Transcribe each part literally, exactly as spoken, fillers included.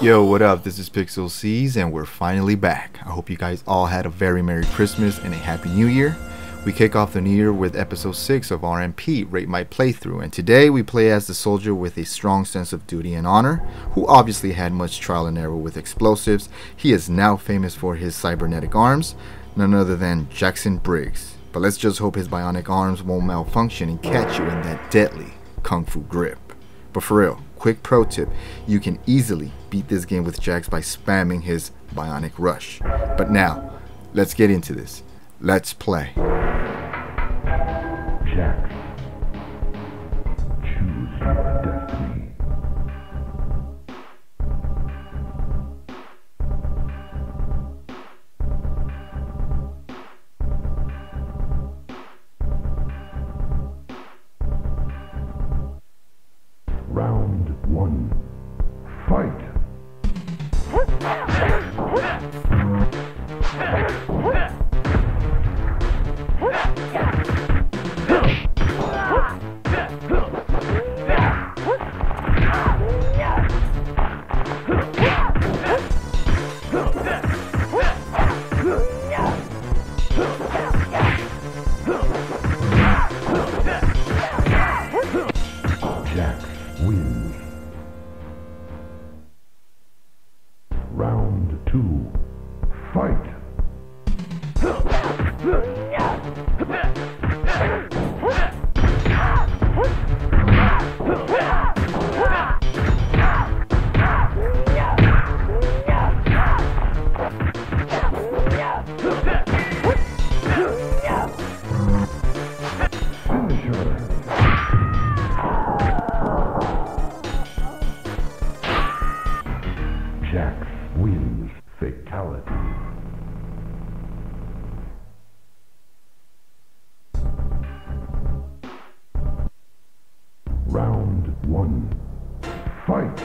Yo, what up? This is PixelCease and we're finally back. I hope you guys all had a very Merry Christmas and a Happy New Year. We kick off the new year with episode six of R M P, Rate My Playthrough, and today we play as the soldier with a strong sense of duty and honor, who obviously had much trial and error with explosives. He is now famous for his cybernetic arms, none other than Jackson Briggs. But let's just hope his bionic arms won't malfunction and catch you in that deadly kung fu grip. But for real, quick pro tip, you can easily beat this game with Jax by spamming his Bionic Rush. But now, let's get into this. Let's play. Jax, choose your destiny. One, fight! Jax wins. Fatality. Round one. Fight!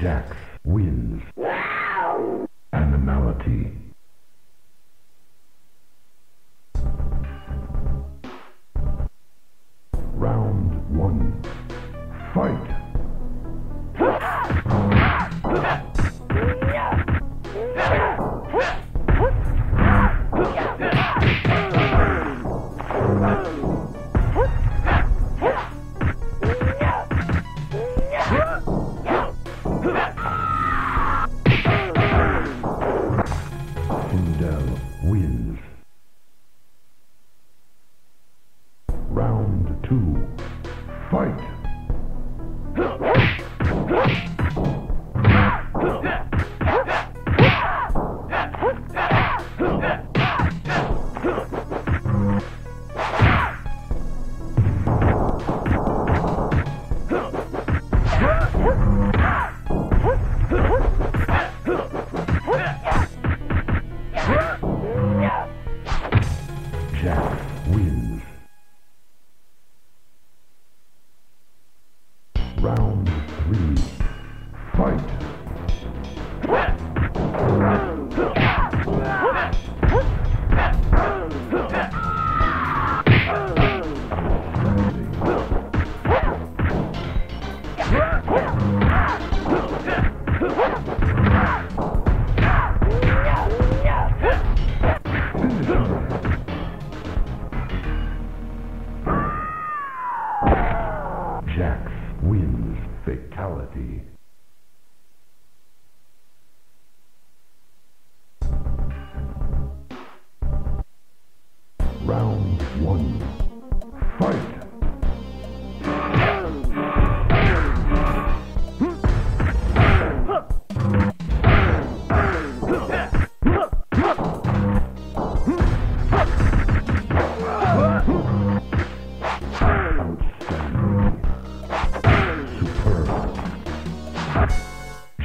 Jax wins. Animality. Round one. Fight! Round one. Fight!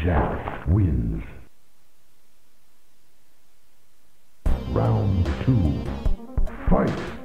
Jax wins. Round two. Fight! Got him!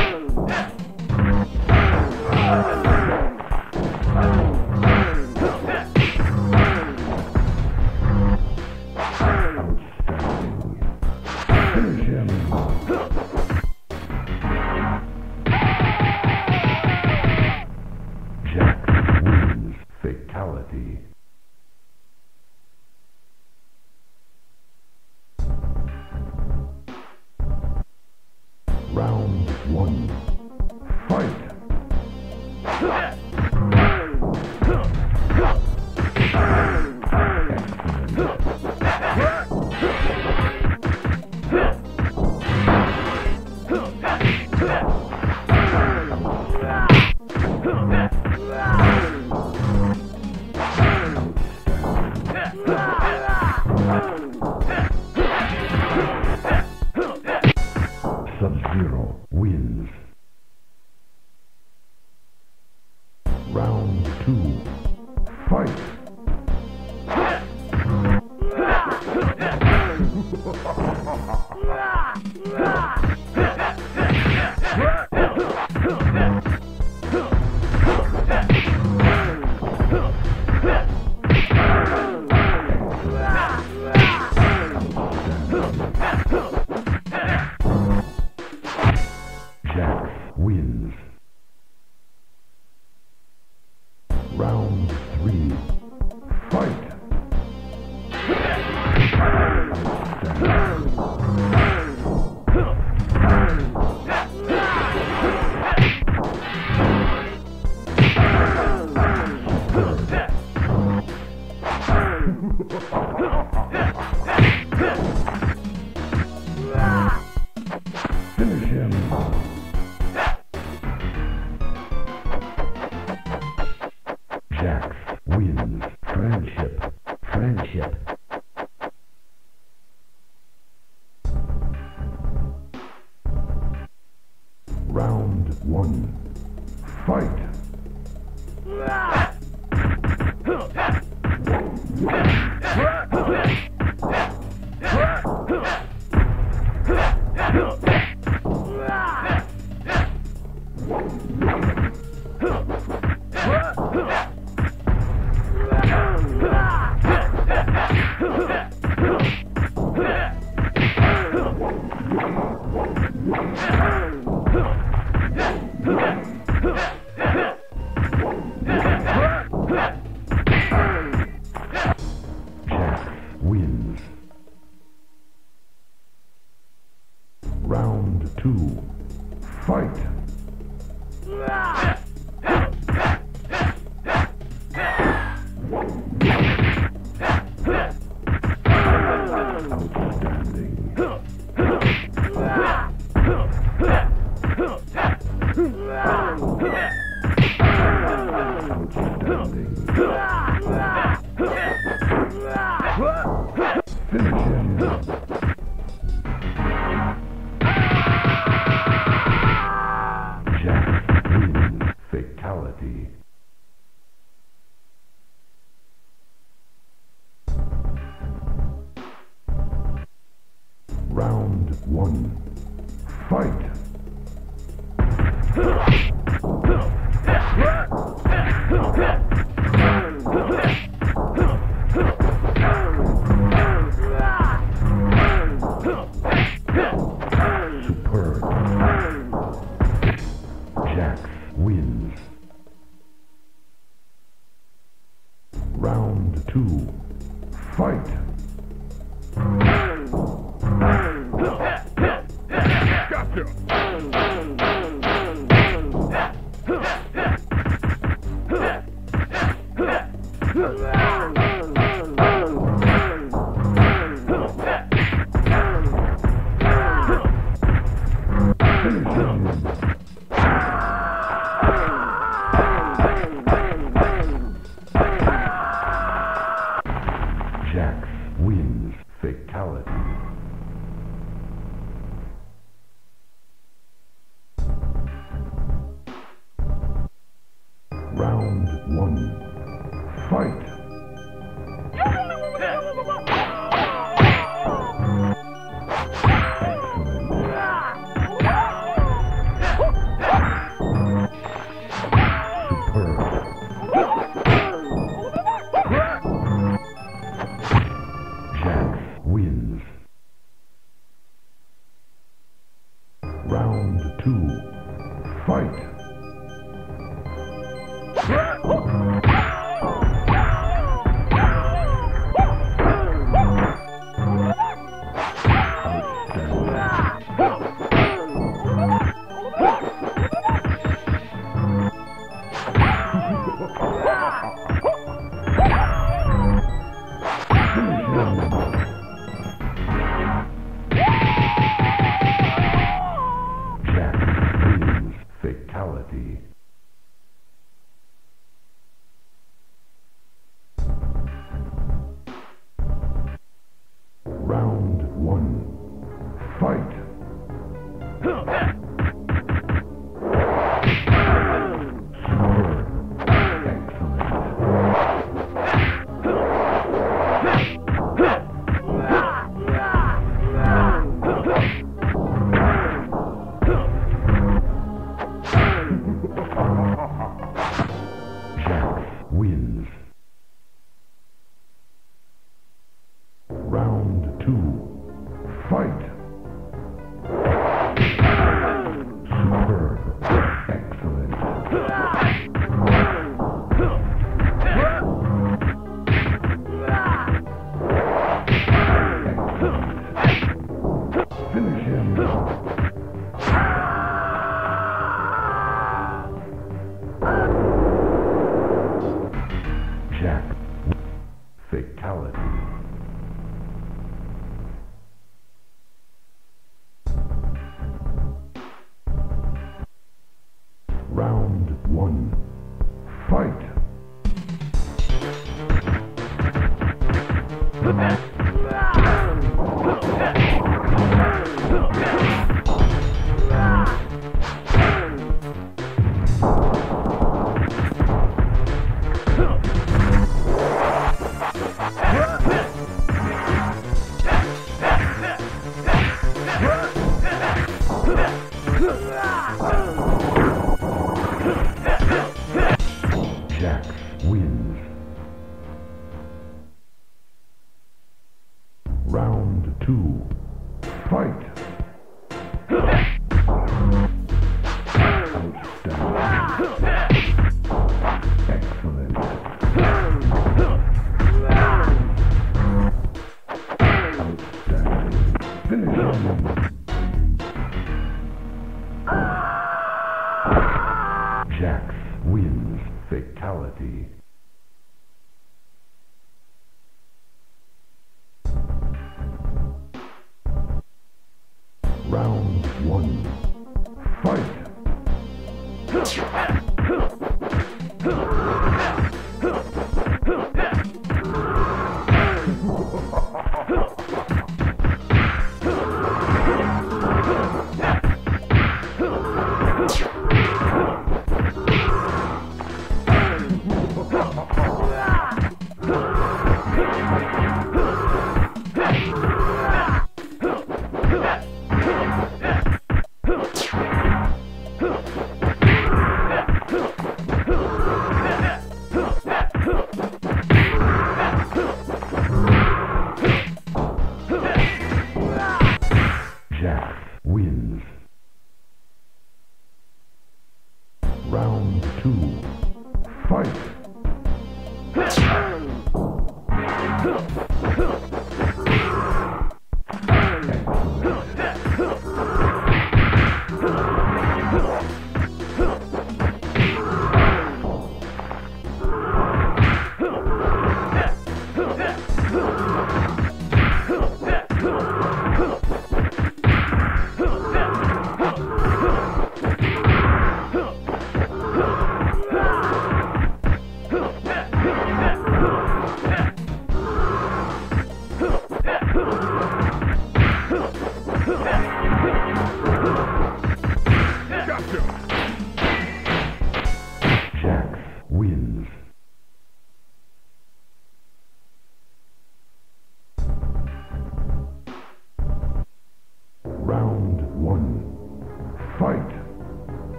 FATALITY. Round one. Fight! Sub-Zero wins. Round two. Fight! Wins. Round three. Fight! Finish him! Jax wins. Friendship. Friendship. Round one. Fight! Wins. Round two. Fight! Outstanding. Outstanding. Finish him. Jack wins. Fatality. Round one. Fight! Jax wins. Round two. Fight! Gotcha! Jax wins. Fatality. Round one. Fight!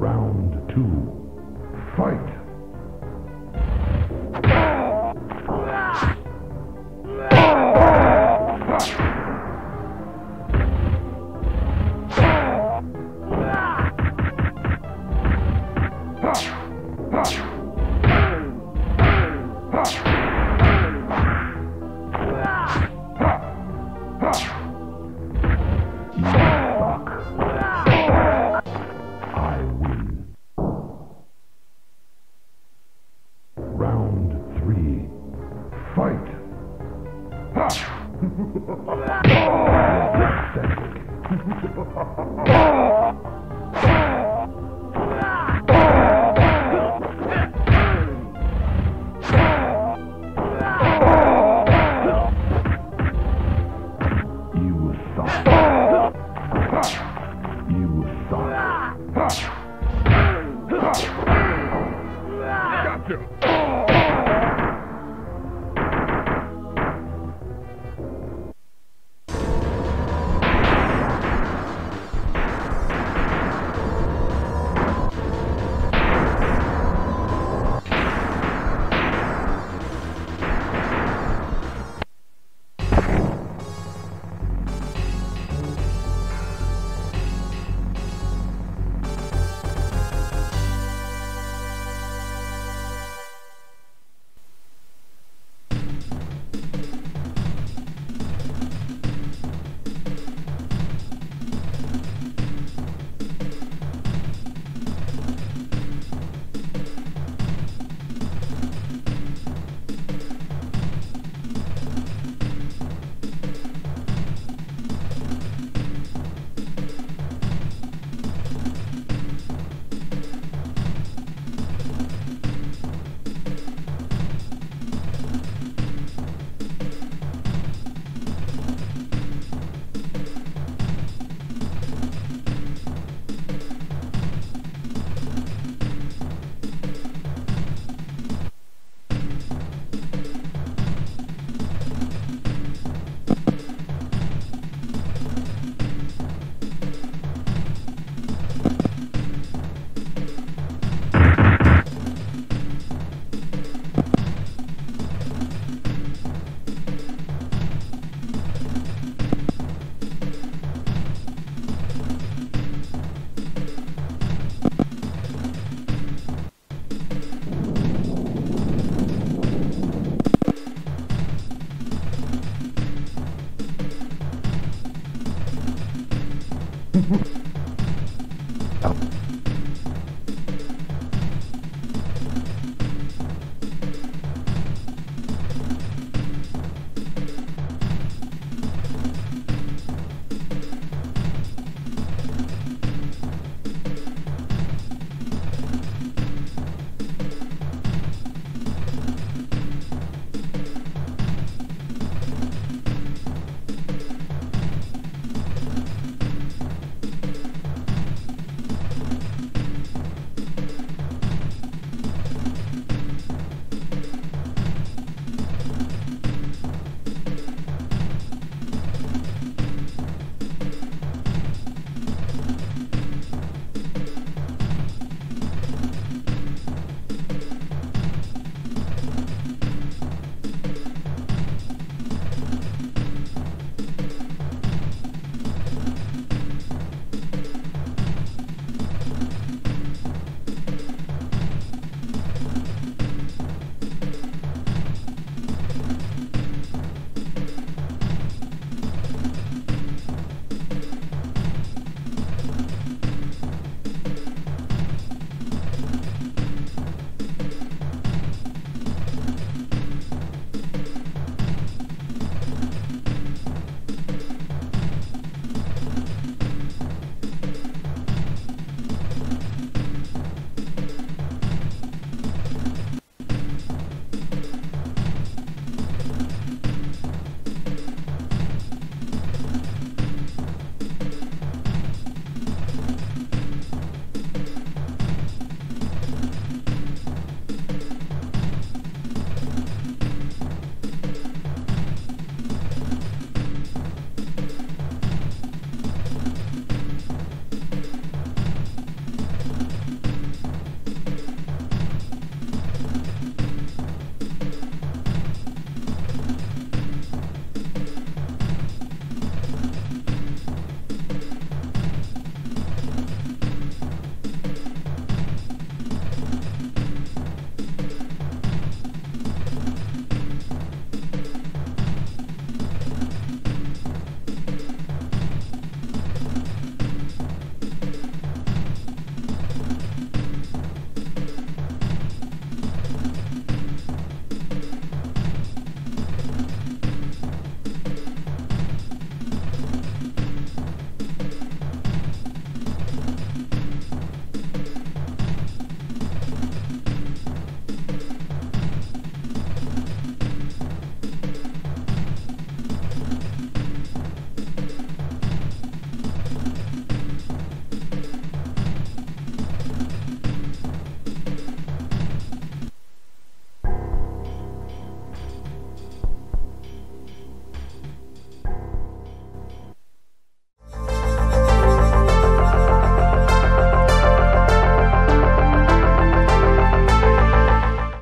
Round two, fight! Gotcha!